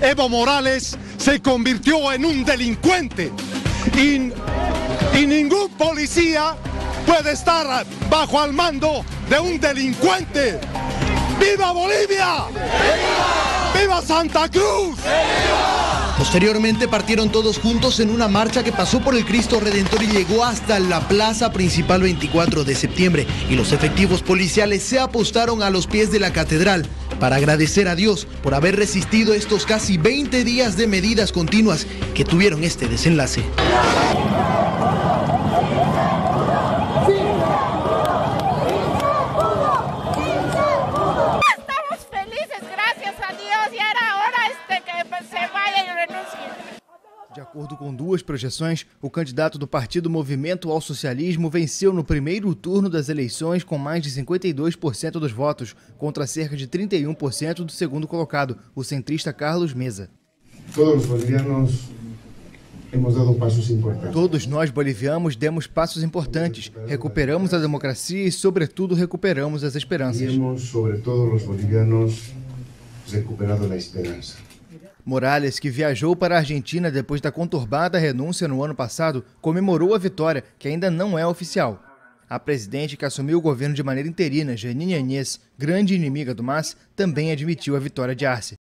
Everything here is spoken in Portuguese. Evo Morales se convirtió en un delincuente y ningún policía puede estar bajo el mando de un delincuente. ¡Viva Bolivia! ¡Viva! ¡Viva Santa Cruz! ¡Viva! Posteriormente partieron todos juntos en una marcha que pasó por el Cristo Redentor y llegó hasta la plaza principal 24 de septiembre. Y los efectivos policiales se apostaron a los pies de la catedral para agradecer a Dios por haber resistido estos casi 20 días de medidas continuas que tuvieron este desenlace. De acordo com duas projeções, o candidato do partido Movimento ao Socialismo venceu no primeiro turno das eleições com mais de 52% dos votos, contra cerca de 31% do segundo colocado, o centrista Carlos Mesa. Todos os bolivianos hemos dado passos importantes. Todos nós bolivianos demos passos importantes, recuperamos a democracia e, sobretudo, recuperamos as esperanças. Hemos, sobretudo, os bolivianos recuperado a esperança. Morales, que viajou para a Argentina depois da conturbada renúncia no ano passado, comemorou a vitória, que ainda não é oficial. A presidente, que assumiu o governo de maneira interina, Jeanine Áñez, grande inimiga do MAS, também admitiu a vitória de Arce.